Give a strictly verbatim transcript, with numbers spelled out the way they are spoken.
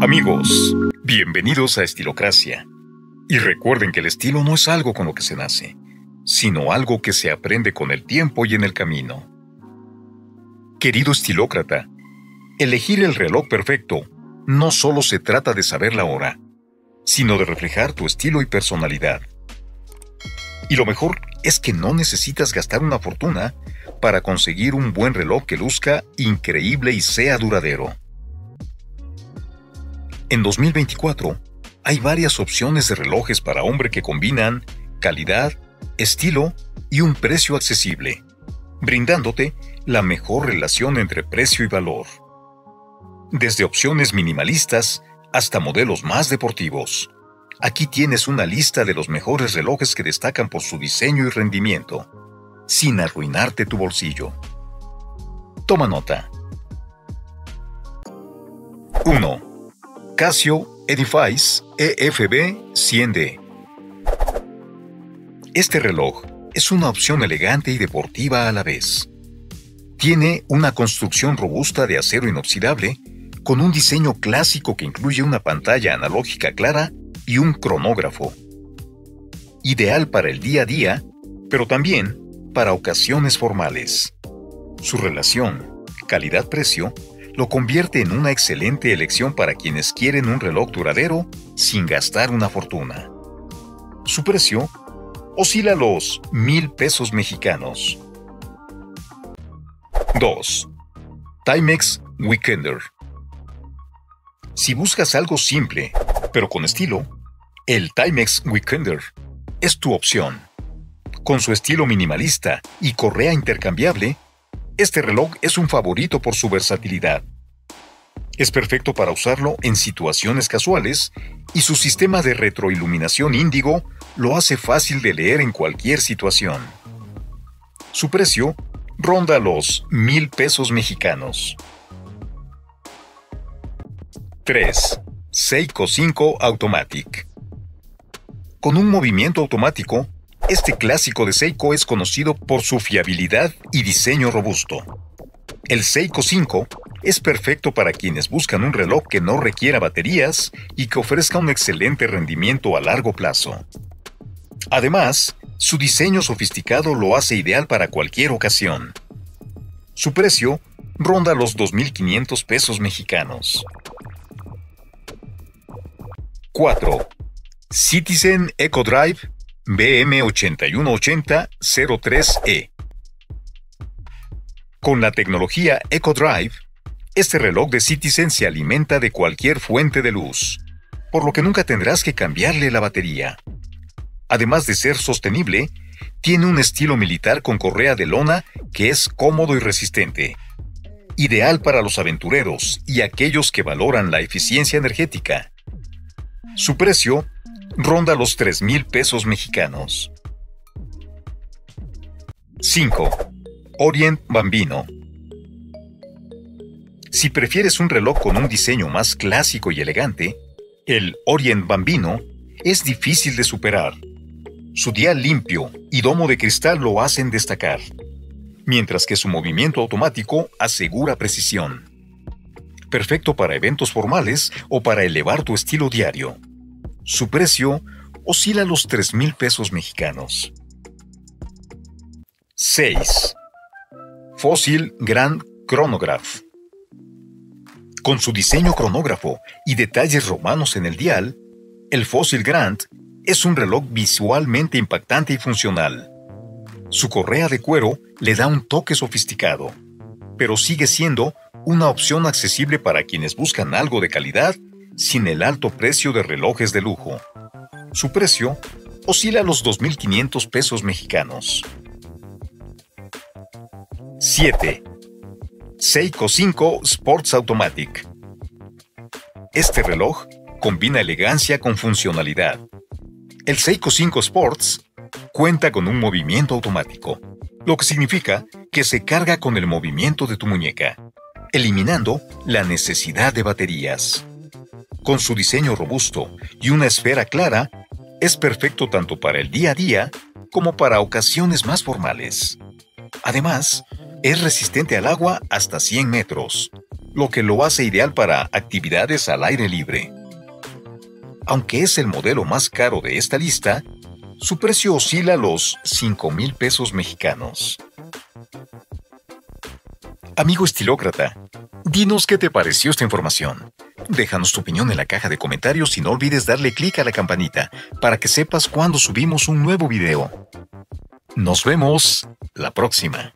Amigos, bienvenidos a Estilocracia. Y recuerden que el estilo no es algo con lo que se nace, sino algo que se aprende con el tiempo y en el camino. Querido estilócrata, elegir el reloj perfecto no solo se trata de saber la hora, sino de reflejar tu estilo y personalidad. Y lo mejor es que no necesitas gastar una fortuna para conseguir un buen reloj que luzca increíble y sea duradero. En dos mil veinticuatro, hay varias opciones de relojes para hombre que combinan calidad, estilo y un precio accesible, brindándote la mejor relación entre precio y valor. Desde opciones minimalistas hasta modelos más deportivos, aquí tienes una lista de los mejores relojes que destacan por su diseño y rendimiento, sin arruinarte tu bolsillo. Toma nota. uno. Casio Edifice E F B cien D. Este reloj es una opción elegante y deportiva a la vez. Tiene una construcción robusta de acero inoxidable con un diseño clásico que incluye una pantalla analógica clara y un cronógrafo. Ideal para el día a día, pero también para ocasiones formales. Su relación calidad-precio lo convierte en una excelente elección para quienes quieren un reloj duradero sin gastar una fortuna. Su precio oscila a los mil pesos mexicanos. dos. Timex Weekender. Si buscas algo simple, pero con estilo, el Timex Weekender es tu opción. Con su estilo minimalista y correa intercambiable, este reloj es un favorito por su versatilidad. Es perfecto para usarlo en situaciones casuales y su sistema de retroiluminación índigo lo hace fácil de leer en cualquier situación. Su precio ronda los mil pesos mexicanos. tres. Seiko cinco Automatic. Con un movimiento automático, este clásico de Seiko es conocido por su fiabilidad y diseño robusto. El Seiko cinco es perfecto para quienes buscan un reloj que no requiera baterías y que ofrezca un excelente rendimiento a largo plazo. Además, su diseño sofisticado lo hace ideal para cualquier ocasión. Su precio ronda los dos mil quinientos pesos mexicanos. cuatro. Citizen EcoDrive B M ocho uno ocho cero cero tres E. Con la tecnología EcoDrive, este reloj de Citizen se alimenta de cualquier fuente de luz, por lo que nunca tendrás que cambiarle la batería. Además de ser sostenible, tiene un estilo militar con correa de lona que es cómodo y resistente. Ideal para los aventureros y aquellos que valoran la eficiencia energética. Su precio ronda los tres mil pesos mexicanos. cinco. Orient Bambino. Si prefieres un reloj con un diseño más clásico y elegante, el Orient Bambino es difícil de superar. Su dial limpio y domo de cristal lo hacen destacar, mientras que su movimiento automático asegura precisión. Perfecto para eventos formales o para elevar tu estilo diario. Su precio oscila a los tres mil pesos mexicanos. seis. Fossil Grand Chronograph. Con su diseño cronógrafo y detalles romanos en el dial, el Fossil Grand es un reloj visualmente impactante y funcional. Su correa de cuero le da un toque sofisticado, pero sigue siendo una opción accesible para quienes buscan algo de calidad sin el alto precio de relojes de lujo. Su precio oscila a los dos mil quinientos pesos mexicanos. siete. Seiko cinco Sports Automatic. Este reloj combina elegancia con funcionalidad. El Seiko cinco Sports cuenta con un movimiento automático, lo que significa que se carga con el movimiento de tu muñeca, eliminando la necesidad de baterías. Con su diseño robusto y una esfera clara, es perfecto tanto para el día a día como para ocasiones más formales. Además, es resistente al agua hasta cien metros, lo que lo hace ideal para actividades al aire libre. Aunque es el modelo más caro de esta lista, su precio oscila a los cinco mil pesos mexicanos. Amigo estilócrata, dinos qué te pareció esta información. Déjanos tu opinión en la caja de comentarios y no olvides darle clic a la campanita para que sepas cuando subimos un nuevo video. Nos vemos la próxima.